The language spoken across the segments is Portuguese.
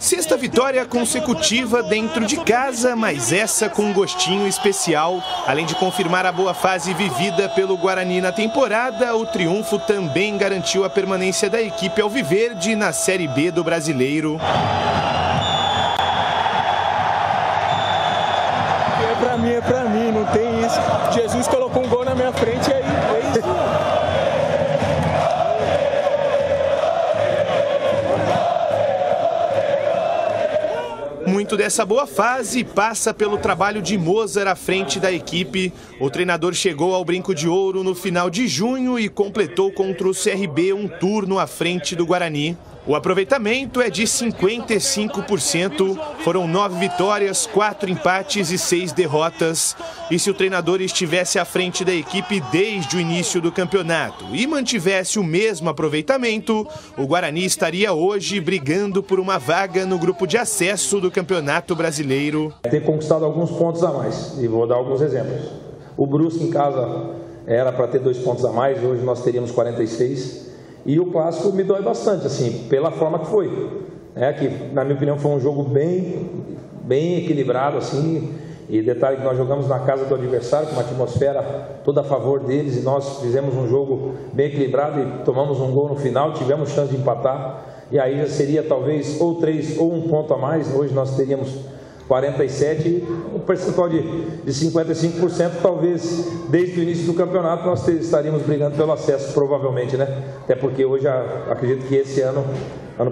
Sexta vitória consecutiva dentro de casa, mas essa com um gostinho especial. Além de confirmar a boa fase vivida pelo Guarani na temporada, o triunfo também garantiu a permanência da equipe alviverde na Série B do Brasileiro. É pra mim, não tem isso. Jesus colocou um gol na minha frente e aí é isso. Muito dessa boa fase passa pelo trabalho de Mozart à frente da equipe. O treinador chegou ao Brinco de Ouro no final de junho e completou contra o CRB um turno à frente do Guarani. O aproveitamento é de 55%. Foram 9 vitórias, 4 empates e 6 derrotas. E se o treinador estivesse à frente da equipe desde o início do campeonato e mantivesse o mesmo aproveitamento, o Guarani estaria hoje brigando por uma vaga no grupo de acesso do Campeonato Brasileiro. Ter conquistado alguns pontos a mais, e vou dar alguns exemplos. O Brusque em casa era para ter 2 pontos a mais, hoje nós teríamos 46. E o clássico me dói bastante, assim, pela forma que foi. É que, na minha opinião, foi um jogo bem equilibrado, assim. E detalhe que nós jogamos na casa do adversário, com uma atmosfera toda a favor deles. E nós fizemos um jogo bem equilibrado e tomamos um gol no final, tivemos chance de empatar. E aí já seria talvez ou 3 ou 1 ponto a mais. Hoje nós teríamos 47, um percentual de 55%, talvez desde o início do campeonato nós estaríamos brigando pelo acesso, provavelmente, né? Até porque hoje, acredito que esse ano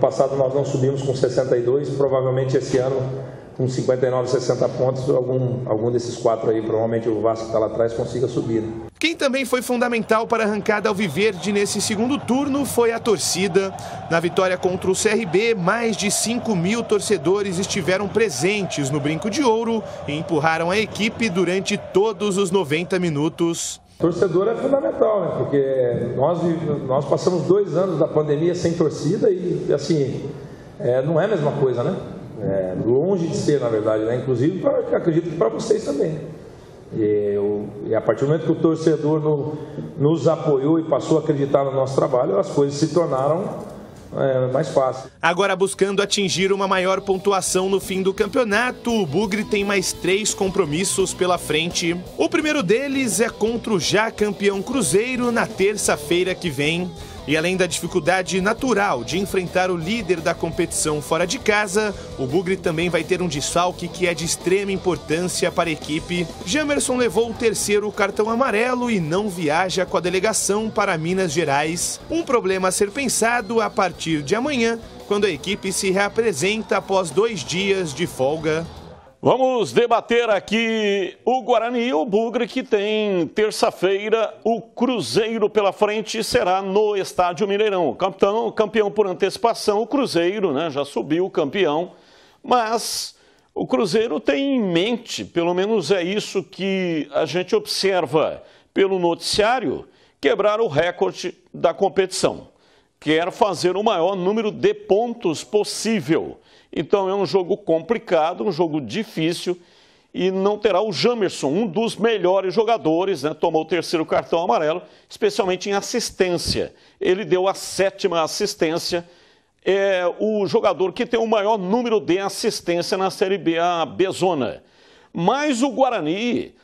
passado nós não subimos com 62, provavelmente esse ano com 59, 60 pontos, algum desses 4 aí, provavelmente o Vasco está lá atrás, consiga subir, né? Quem também foi fundamental para a arrancada alviverde nesse segundo turno foi a torcida. Na vitória contra o CRB, mais de 5 mil torcedores estiveram presentes no Brinco de Ouro e empurraram a equipe durante todos os 90 minutos. Torcedor é fundamental, né? Porque nós passamos 2 anos da pandemia sem torcida e, assim, não é a mesma coisa, né? É longe de ser, na verdade, né? Inclusive, acredito que para vocês também, né? E a partir do momento que o torcedor nos apoiou e passou a acreditar no nosso trabalho, as coisas se tornaram mais fáceis. Agora, buscando atingir uma maior pontuação no fim do campeonato, o Bugre tem mais 3 compromissos pela frente. O primeiro deles é contra o já campeão Cruzeiro na terça-feira que vem. E além da dificuldade natural de enfrentar o líder da competição fora de casa, o Bugre também vai ter um desfalque que é de extrema importância para a equipe. Jamerson levou o 3º cartão amarelo e não viaja com a delegação para Minas Gerais. Um problema a ser pensado a partir de amanhã, quando a equipe se reapresenta após 2 dias de folga. Vamos debater aqui o Guarani e o Bugre, que tem terça-feira o Cruzeiro pela frente, será no Estádio Mineirão. Campeão por antecipação, o Cruzeiro, né, já subiu campeão, mas o Cruzeiro tem em mente, pelo menos é isso que a gente observa pelo noticiário, quebrar o recorde da competição. Quer fazer o maior número de pontos possível. Então é um jogo complicado, um jogo difícil e não terá o Jamerson, um dos melhores jogadores, né? Tomou o 3º cartão amarelo, especialmente em assistência. Ele deu a 7ª assistência, é o jogador que tem o maior número de assistência na Série B, a B-Zona. Mas o Guarani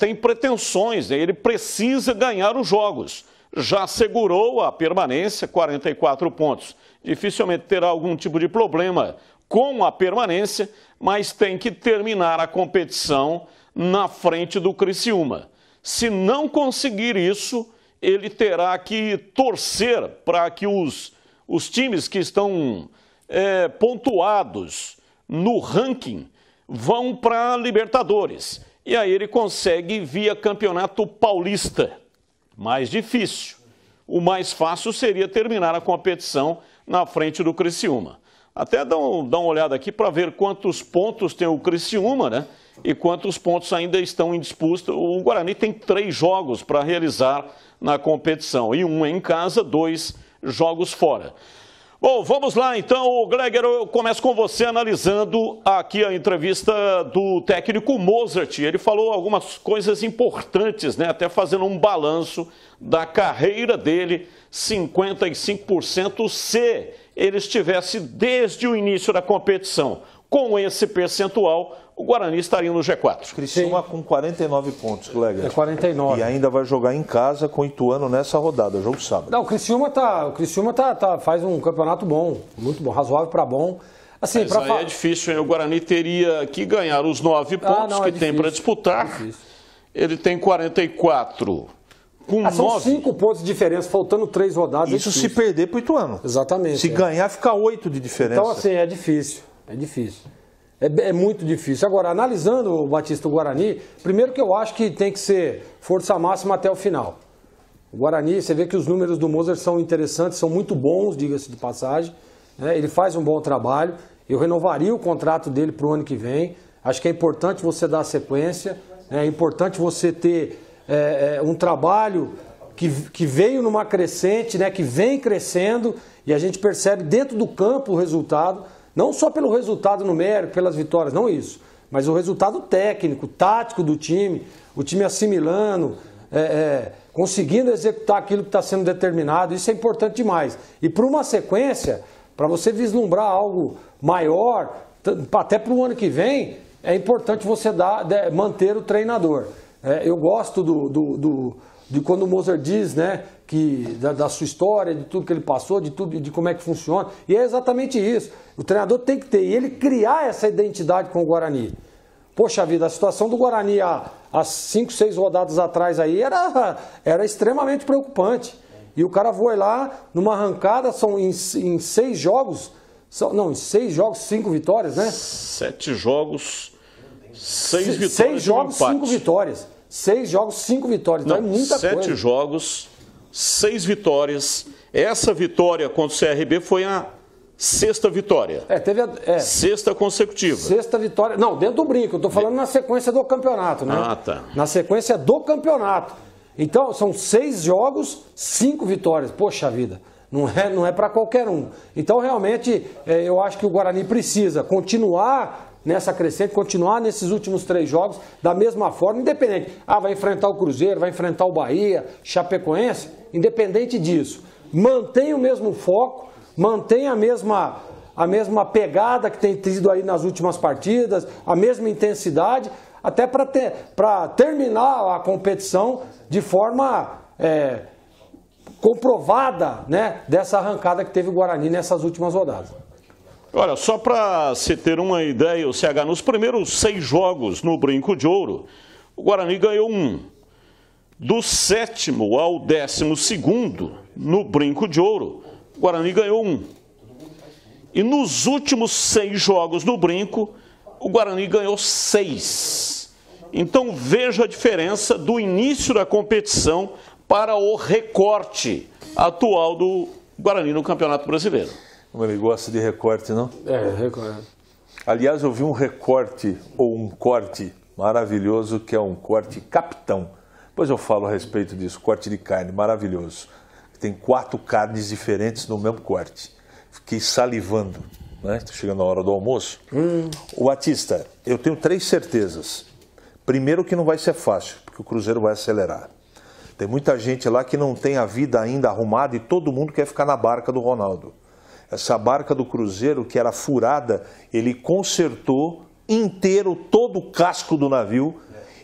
tem pretensões, né? Ele precisa ganhar os jogos. Já segurou a permanência, 44 pontos. Dificilmente terá algum tipo de problema com a permanência, mas tem que terminar a competição na frente do Criciúma. Se não conseguir isso, ele terá que torcer para que os times que estão pontuados no ranking vão para a Libertadores. E aí ele consegue via Campeonato Paulista. Mais difícil. O mais fácil seria terminar a competição na frente do Criciúma. Até dá uma olhada aqui para ver quantos pontos tem o Criciúma, né? E quantos pontos ainda estão em disputa. O Guarani tem 3 jogos para realizar na competição. E um em casa, 2 jogos fora. Bom, vamos lá então, Gregor, eu começo com você analisando aqui a entrevista do técnico Mozart. Ele falou algumas coisas importantes, né? Até fazendo um balanço da carreira dele, 55% se ele estivesse desde o início da competição. Com esse percentual, o Guarani estaria no G4. Criciúma com 49 pontos, colega. É 49. E ainda vai jogar em casa com o Ituano nessa rodada, jogo sábado. Não, o Criciúma, faz um campeonato bom, muito bom, razoável para bom. Assim, mas aí é difícil, hein? O Guarani teria que ganhar os 9 pontos que tem para disputar. É, ele tem 44. São 5 pontos de diferença, faltando 3 rodadas. Isso se perder para o Ituano. Exatamente. Se ganhar, fica 8 de diferença. Então, assim, é difícil. É difícil. É muito difícil. Agora, analisando o Batista do Guarani, primeiro que eu acho que tem que ser força máxima até o final. O Guarani, você vê que os números do Moser são interessantes, são muito bons, diga-se de passagem. Né? Ele faz um bom trabalho. Eu renovaria o contrato dele para o ano que vem. Acho que é importante você dar sequência. Né? É importante você ter um trabalho que veio numa crescente, né? Que vem crescendo, e a gente percebe dentro do campo o resultado. Não só pelo resultado numérico, pelas vitórias, não isso, mas o resultado técnico, tático do time, o time assimilando, conseguindo executar aquilo que está sendo determinado, isso é importante demais. E para uma sequência, para você vislumbrar algo maior, até para o ano que vem, é importante você manter o treinador. Eu gosto de quando o Mozart diz, né, que da sua história, de tudo que ele passou, de como é que funciona. E é exatamente isso. O treinador tem que ter, e ele criar essa identidade com o Guarani. Poxa vida, a situação do Guarani há 5, 6 rodadas atrás aí era extremamente preocupante. E o cara foi lá, numa arrancada, em 6 jogos, não, em 6 jogos, 5 vitórias, né? 7 jogos, 6 vitórias. 6 jogos, 5 vitórias. 6 jogos, 5 vitórias. Então é muita coisa. 7 jogos, 6 vitórias. Essa vitória contra o CRB foi a 6ª vitória. Teve a 6ª consecutiva. 6ª vitória. Não, dentro do brinco. Eu tô falando na sequência do campeonato, né? Ah, tá. Na sequência do campeonato. Então, são 6 jogos, 5 vitórias. Poxa vida. Não é para qualquer um. Então, realmente, eu acho que o Guarani precisa continuar nessa crescente, continuar nesses últimos 3 jogos da mesma forma, independente. Vai enfrentar o Cruzeiro, vai enfrentar o Bahia, Chapecoense, independente disso. Mantém o mesmo foco, mantém a mesma pegada que tem tido aí nas últimas partidas, a mesma intensidade, até para terminar a competição de forma comprovada, né, dessa arrancada que teve o Guarani nessas últimas rodadas. Olha, só para se ter uma ideia, o CH, nos primeiros 6 jogos no Brinco de Ouro, o Guarani ganhou 1. Do 7º ao 12º, no Brinco de Ouro, o Guarani ganhou 1. E nos últimos 6 jogos no Brinco, o Guarani ganhou 6. Então veja a diferença do início da competição para o recorte atual do Guarani no Campeonato Brasileiro. Ele gosta de recorte, não? Recorte. Aliás, eu vi um recorte ou um corte maravilhoso, que é um corte capitão. Depois eu falo a respeito disso, corte de carne, maravilhoso. Tem 4 carnes diferentes no mesmo corte. Fiquei salivando, né? Estou chegando a hora do almoço. O Batista, eu tenho 3 certezas. Primeiro, que não vai ser fácil, porque o Cruzeiro vai acelerar. Tem muita gente lá que não tem a vida ainda arrumada e todo mundo quer ficar na barca do Ronaldo. Essa barca do Cruzeiro, que era furada, ele consertou inteiro todo o casco do navio.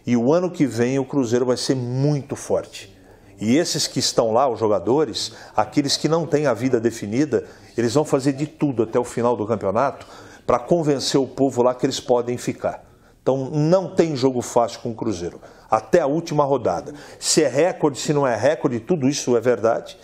E o ano que vem o Cruzeiro vai ser muito forte. E esses que estão lá, os jogadores, aqueles que não têm a vida definida, eles vão fazer de tudo até o final do campeonato para convencer o povo lá que eles podem ficar. Então não tem jogo fácil com o Cruzeiro, até a última rodada. Se é recorde, se não é recorde, tudo isso é verdade.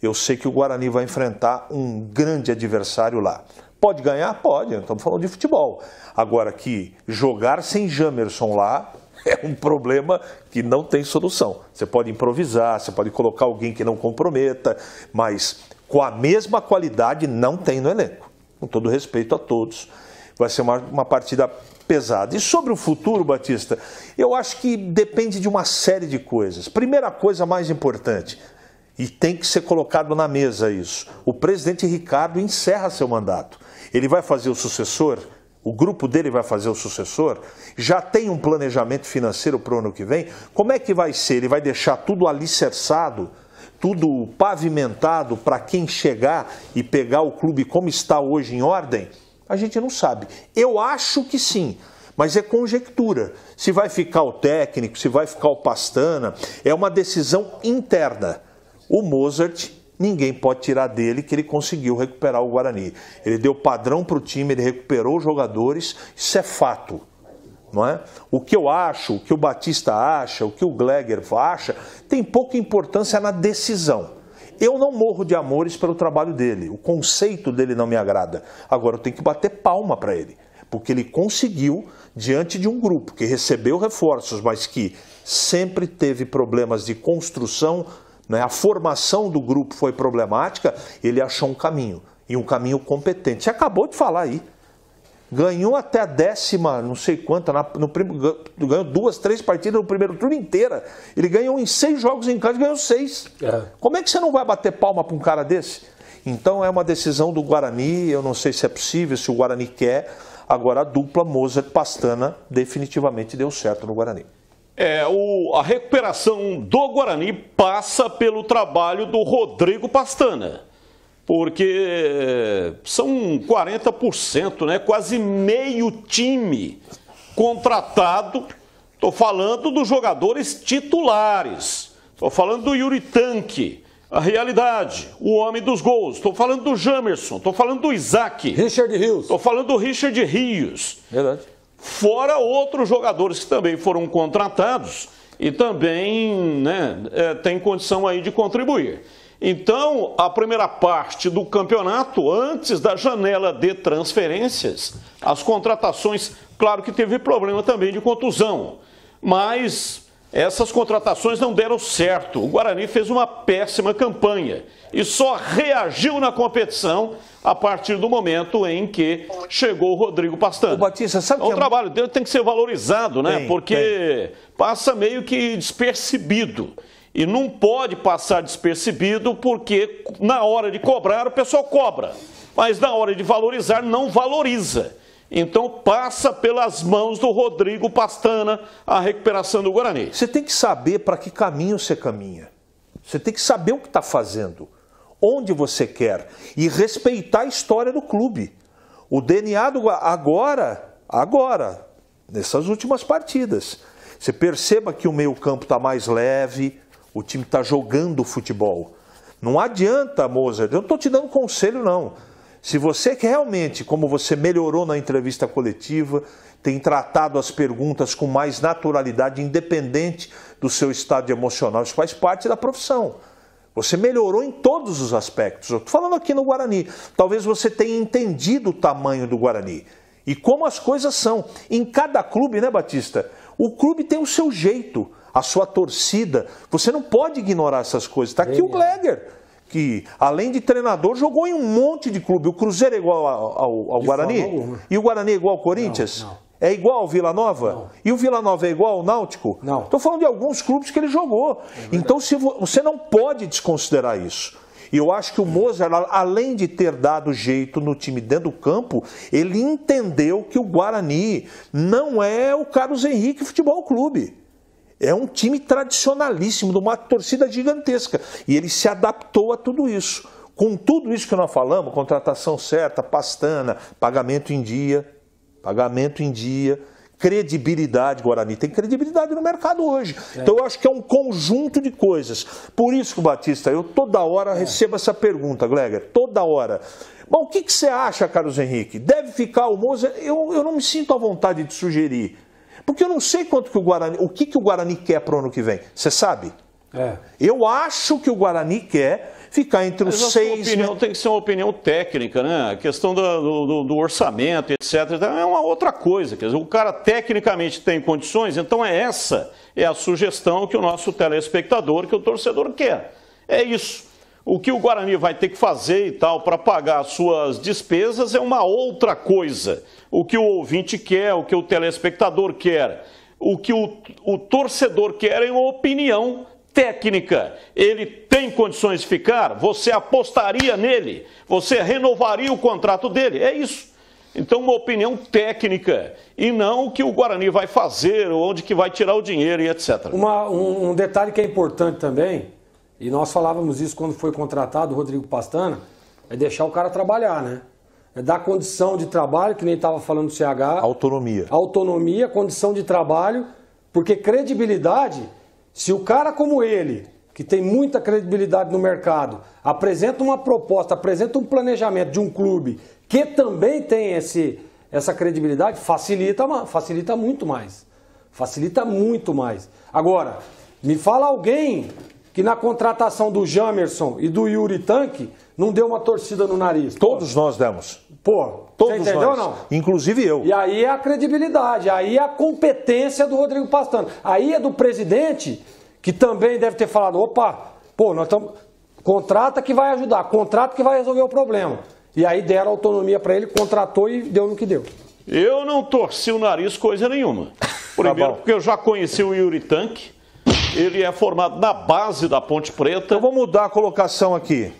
Eu sei que o Guarani vai enfrentar um grande adversário lá. Pode ganhar? Pode, estamos falando de futebol. Agora, que jogar sem Jamerson lá é um problema que não tem solução. Você pode improvisar, você pode colocar alguém que não comprometa, mas com a mesma qualidade não tem no elenco. Com todo respeito a todos, vai ser uma partida pesada. E sobre o futuro, Batista, eu acho que depende de uma série de coisas. Primeira coisa mais importante, e tem que ser colocado na mesa isso: o presidente Ricardo encerra seu mandato. Ele vai fazer o sucessor? O grupo dele vai fazer o sucessor? Já tem um planejamento financeiro para o ano que vem? Como é que vai ser? Ele vai deixar tudo alicerçado? tudo pavimentado para quem chegar e pegar o clube como está hoje em ordem? A gente não sabe. Eu acho que sim, mas é conjectura. Se vai ficar o técnico, se vai ficar o Pastana, é uma decisão interna. O Mozart, ninguém pode tirar dele que ele conseguiu recuperar o Guarani. Ele deu padrão para o time, ele recuperou os jogadores, isso é fato. Não é? O que eu acho, o que o Batista acha, o que o Gleger acha, tem pouca importância na decisão. Eu não morro de amores pelo trabalho dele, o conceito dele não me agrada. Agora eu tenho que bater palma para ele, porque ele conseguiu, diante de um grupo que recebeu reforços, mas que sempre teve problemas de construção, né? A formação do grupo foi problemática, ele achou um caminho, e um caminho competente. Você acabou de falar aí. Ganhou até a décima, não sei quanta, ganhou 2, 3 partidas no primeiro turno inteira. Ele ganhou em 6 jogos em casa e ganhou 6. É. Como é que você não vai bater palma para um cara desse? Então é uma decisão do Guarani, eu não sei se é possível, se o Guarani quer. Agora a dupla Mozart Pastana definitivamente deu certo no Guarani. A recuperação do Guarani passa pelo trabalho do Rodrigo Pastana. Porque são 40%, né? Quase meio time contratado. Estou falando dos jogadores titulares. Estou falando do Yuri Tanque, a realidade, o homem dos gols. Estou falando do Jamerson, estou falando do Isaac. Richard Rios. Estou falando do Richard Rios. Verdade. Fora outros jogadores que também foram contratados e também, né, tem condição aí de contribuir. Então, a primeira parte do campeonato, antes da janela de transferências, as contratações, claro que teve problema também de contusão, mas essas contratações não deram certo. O Guarani fez uma péssima campanha e só reagiu na competição a partir do momento em que chegou o Rodrigo Pastana. O Batista, sabe que o trabalho dele tem que ser valorizado, né? Porque passa meio que despercebido. E não pode passar despercebido, porque na hora de cobrar o pessoal cobra, mas na hora de valorizar não valoriza. Então passa pelas mãos do Rodrigo Pastana a recuperação do Guarani. Você tem que saber para que caminho você caminha. Você tem que saber o que está fazendo, onde você quer e respeitar a história do clube. O DNA do agora, nessas últimas partidas, você perceba que o meio-campo está mais leve. O time está jogando futebol. Não adianta, Mozart, eu não estou te dando conselho, não. Se você quer realmente, como você melhorou na entrevista coletiva, tem tratado as perguntas com mais naturalidade, independente do seu estado emocional, isso faz parte da profissão. Você melhorou em todos os aspectos. Eu estou falando aqui no Guarani. Talvez você tenha entendido o tamanho do Guarani e como as coisas são. Em cada clube, né, Batista? O clube tem o seu jeito, a sua torcida. Você não pode ignorar essas coisas. Está aqui o Gleger, que além de treinador, jogou em um monte de clube. O Cruzeiro é igual ao Guarani? E o Guarani é igual ao Corinthians? Não, não. É igual ao Vila Nova? Não. E o Vila Nova é igual ao Náutico? Não. Estou falando de alguns clubes que ele jogou. É, então você não pode desconsiderar isso. E eu acho que o Mozart, além de ter dado jeito no time dentro do campo, ele entendeu que o Guarani não é o Carlos Henrique Futebol Clube. É um time tradicionalíssimo, de uma torcida gigantesca. E ele se adaptou a tudo isso. Com tudo isso que nós falamos, contratação certa, Pastana, pagamento em dia, credibilidade. Guarani tem credibilidade no mercado hoje. É. Então eu acho que é um conjunto de coisas. Por isso que, Batista, eu toda hora recebo essa pergunta, Gleger, toda hora. Bom, o que que você acha, Carlos Henrique? Deve ficar o Moser? Eu não me sinto à vontade de sugerir. Porque eu não sei quanto que o Guarani, o que o Guarani quer para o ano que vem. Você sabe? É. Eu acho que o Guarani quer ficar entre os 6... opinião tem que ser uma opinião técnica, né? A questão do orçamento, etc. É uma outra coisa. Quer dizer, o cara tecnicamente tem condições, então essa é a sugestão que o nosso telespectador, que o torcedor quer. É isso. O que o Guarani vai ter que fazer e tal para pagar as suas despesas é uma outra coisa. O que o ouvinte quer, o que o telespectador quer, o que o torcedor quer é uma opinião técnica. Ele tem condições de ficar? Você apostaria nele? Você renovaria o contrato dele? É isso. Então, uma opinião técnica e não o que o Guarani vai fazer, onde que vai tirar o dinheiro e etc. Um detalhe que é importante também E nós falávamos isso quando foi contratado o Rodrigo Pastana, é deixar o cara trabalhar, né? É dar condição de trabalho, que nem estava falando do CH. Autonomia. Autonomia, condição de trabalho, porque credibilidade, se o cara como ele, que tem muita credibilidade no mercado, apresenta uma proposta, apresenta um planejamento de um clube que também tem essa credibilidade, facilita muito mais. Facilita muito mais. Agora, me fala alguém que na contratação do Jamerson e do Yuri Tanque não deu uma torcida no nariz. Todos nós demos. Pô, todos você entendeu nós, ou não? Inclusive eu. E aí é a credibilidade, aí é a competência do Rodrigo Pastana. Aí é do presidente, que também deve ter falado, opa, pô, nós estamos... Contrata que vai ajudar, contrata que vai resolver o problema. E aí deram autonomia para ele, contratou e deu no que deu. Eu não torci o nariz coisa nenhuma. Primeiro, porque eu já conheci o Yuri Tanque. Ele é formado na base da Ponte Preta. Então vamos mudar a colocação aqui.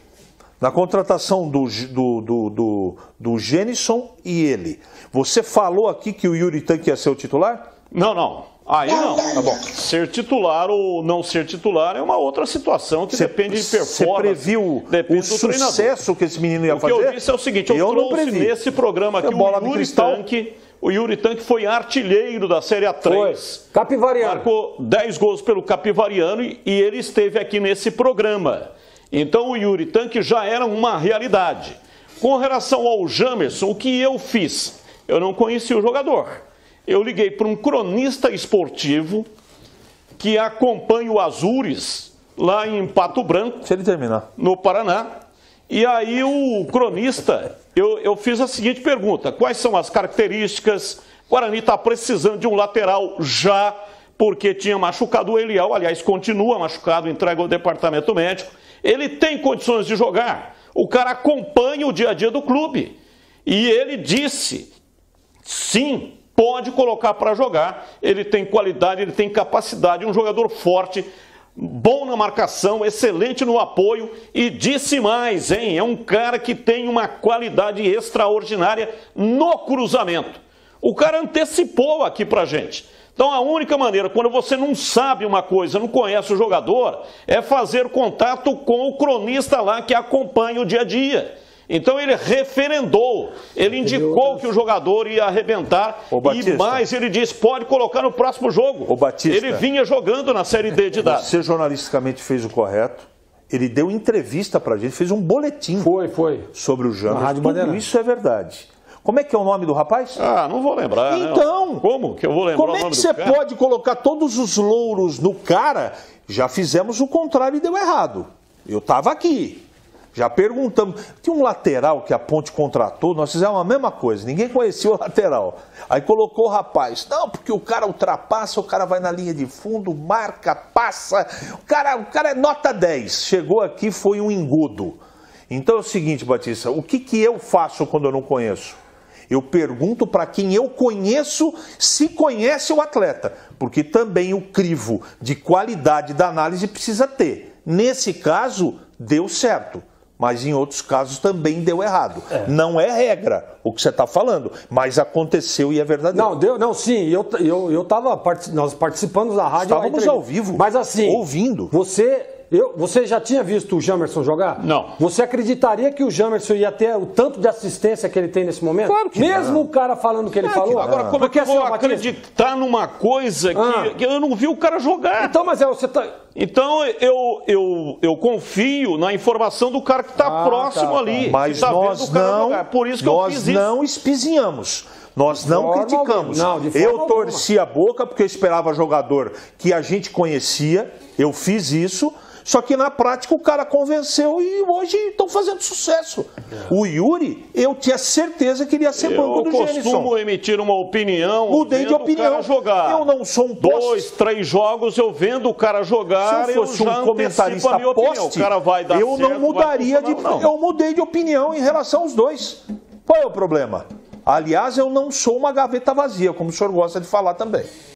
Na contratação do Genison e ele. Você falou aqui que o Yuri Tanque ia ser o titular? Não, não. Aí não. Tá bom. Ser titular ou não ser titular é uma outra situação que depende de performance. Você previu o sucesso que esse menino ia fazer? O que eu disse é o seguinte, eu trouxe nesse programa aqui o Yuri Tanque. O Yuri Tanque foi artilheiro da Série A3. Foi. Capivariano. Marcou 10 gols pelo Capivariano e ele esteve aqui nesse programa. Então o Yuri Tanque já era uma realidade. Com relação ao Jamerson, o que eu fiz? Eu não conheci o jogador. Eu liguei para um cronista esportivo que acompanha o Azures lá em Pato Branco. Se ele terminar. No Paraná. E aí o cronista... Eu fiz a seguinte pergunta, quais são as características? Guarani está precisando de um lateral já, porque tinha machucado o Eliel, aliás, continua machucado, entrega ao departamento médico. Ele tem condições de jogar, o cara acompanha o dia a dia do clube. E ele disse, sim, pode colocar para jogar, ele tem qualidade, ele tem capacidade, um jogador forte, bom na marcação, excelente no apoio e disse mais, hein? É um cara que tem uma qualidade extraordinária no cruzamento. O cara antecipou aqui pra gente. Então a única maneira, quando você não sabe uma coisa, não conhece o jogador, é fazer contato com o cronista lá que acompanha o dia a dia. Então ele referendou, ele indicou que o jogador ia arrebentar e mais ele disse, pode colocar no próximo jogo. O Batista, ele vinha jogando na Série D de idade. Você jornalisticamente fez o correto, ele deu entrevista pra gente, fez um boletim sobre o Jamerson. Tudo isso é verdade. Como é que é o nome do rapaz? Ah, não vou lembrar. Então, não. Como que eu vou lembrar? Como é que você pode colocar todos os louros no cara? Já fizemos o contrário e deu errado. Eu tava aqui. Já perguntamos, tinha um lateral que a Ponte contratou, nós fizemos a mesma coisa, ninguém conhecia o lateral. Aí colocou o rapaz, não, porque o cara ultrapassa, o cara vai na linha de fundo, marca, passa, o cara é nota 10. Chegou aqui, foi um engodo. Então é o seguinte, Batista, o que eu faço quando eu não conheço? Eu pergunto para quem eu conheço se conhece o atleta, porque também o crivo de qualidade da análise precisa ter. Nesse caso, deu certo. Mas em outros casos também deu errado. É. Não é regra o que você está falando, mas aconteceu e é verdadeiro. Não, deu, não, sim, eu estava, nós participamos da rádio. Estávamos ao vivo, mas assim, ouvindo. Você já tinha visto o Jamerson jogar? Não. Você acreditaria que o Jamerson ia ter o tanto de assistência que ele tem nesse momento? Claro que mesmo não. O cara falando o que ele falou? Agora, como é que eu vou acreditar numa coisa que eu não vi o cara jogar? Então, mas você tá... Então, eu confio na informação do cara que está próximo ali. Mas nós não... Por isso que eu fiz isso. Nós não espizinhamos. Nós não criticamos. Não, eu torci a boca porque eu esperava jogador que a gente conhecia. Eu fiz isso. Só que na prática o cara convenceu e hoje estão fazendo sucesso. O Yuri, eu tinha certeza que iria ser banco do Genison. Eu costumo emitir uma opinião. Mudei de opinião. O cara jogar. Eu não sou um poste. 2, 3 jogos eu vendo o cara jogar. Se eu fosse um comentarista poste, o cara vai dar eu certo, não mudaria vai funcionar, de não. Eu mudei de opinião em relação aos dois. Qual é o problema? Aliás, eu não sou uma gaveta vazia, como o senhor gosta de falar também.